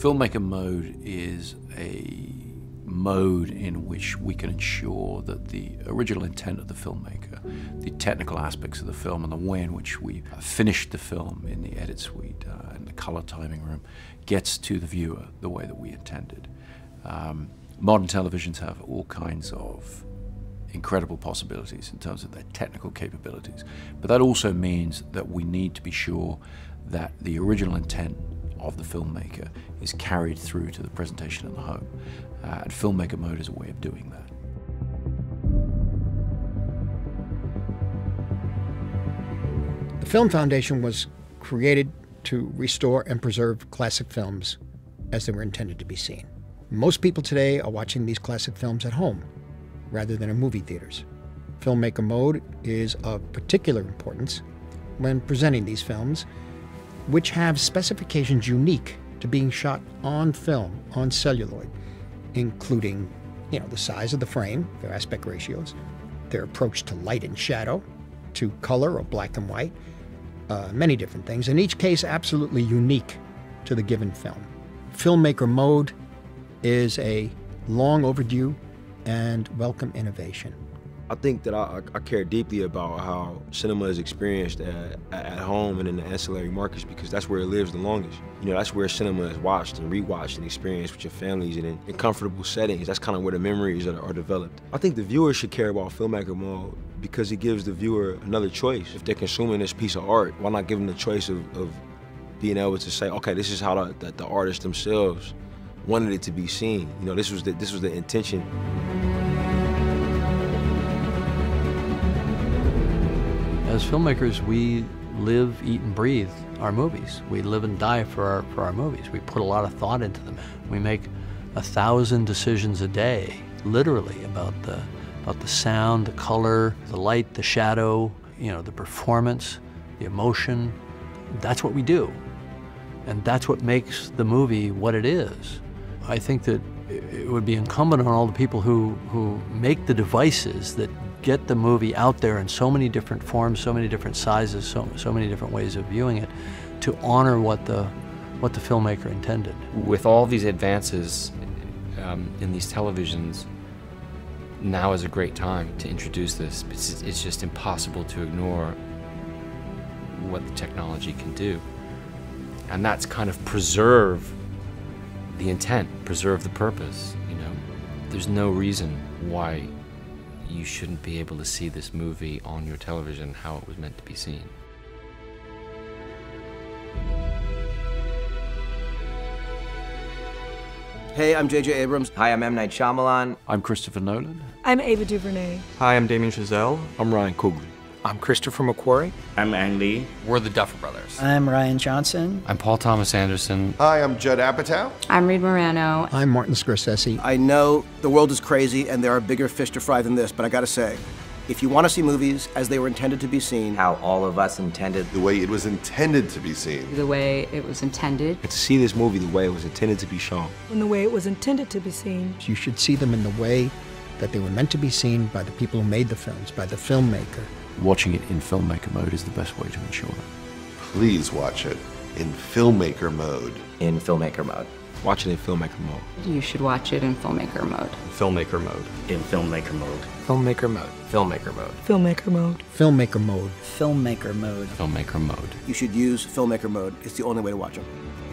Filmmaker Mode is a mode in which we can ensure that the original intent of the filmmaker, the technical aspects of the film and the way in which we finished the film in the edit suite and the color timing room gets to the viewer the way that we intended. Modern televisions have all kinds of incredible possibilities in terms of their technical capabilities, but that also means that we need to be sure that the original intent of the filmmaker is carried through to the presentation in the home. And Filmmaker Mode is a way of doing that. The Film Foundation was created to restore and preserve classic films as they were intended to be seen. Most people today are watching these classic films at home rather than in movie theaters. Filmmaker Mode is of particular importance when presenting these films, which have specifications unique to being shot on film, on celluloid, including, the size of the frame, their aspect ratios, their approach to light and shadow, to color or black and white, many different things, in each case absolutely unique to the given film. Filmmaker Mode is a long overdue and welcome innovation. I think that I care deeply about how cinema is experienced at home and in the ancillary markets, because that's where it lives the longest. That's where cinema is watched and rewatched and experienced with your families and in comfortable settings. That's kind of where the memories are developed. I think the viewer should care about Filmmaker Mode because it gives the viewer another choice. If they're consuming this piece of art, why not give them the choice of being able to say, okay, this is how the artists themselves wanted it to be seen. This was the intention. As filmmakers, we live, eat, and breathe our movies. We live and die for our movies. We put a lot of thought into them. We make 1,000 decisions a day, literally, about the sound, the color, the light, the shadow, the performance, the emotion. That's what we do. And that's what makes the movie what it is. I think that it would be incumbent on all the people who make the devices that get the movie out there in so many different forms, so many different sizes, so many different ways of viewing it, to honor what the filmmaker intended. With all these advances in these televisions, now is a great time to introduce this. It's just impossible to ignore what the technology can do. And that's kind of preserve the intent, preserve the purpose, There's no reason why you shouldn't be able to see this movie on your television how it was meant to be seen. Hey, I'm JJ Abrams. Hi, I'm M. Night Shyamalan. I'm Christopher Nolan. I'm Ava DuVernay. Hi, I'm Damien Chazelle. I'm Ryan Coogler. I'm Christopher McQuarrie. I'm Ang Lee. We're the Duffer Brothers. I'm Ryan Johnson. I'm Paul Thomas Anderson. Hi, I'm Judd Apatow. I'm Reed Morano. I'm Martin Scorsese. I know the world is crazy and there are bigger fish to fry than this, but I gotta say, if you want to see movies as they were intended to be seen, how all of us intended, the way it was intended to be seen, the way it was intended, to see this movie the way it was intended to be shown, in the way it was intended to be seen, you should see them in the way that they were meant to be seen by the people who made the films, by the filmmaker. Watching it in Filmmaker Mode is the best way to ensure that. Please watch it in Filmmaker Mode. In Filmmaker Mode. Watch it in Filmmaker Mode. You should watch it in Filmmaker Mode. Filmmaker Mode. In Filmmaker Mode. Filmmaker Mode. Filmmaker Mode. Filmmaker Mode. Filmmaker Mode. Filmmaker Mode. Filmmaker Mode. You should use Filmmaker Mode. It's the only way to watch it.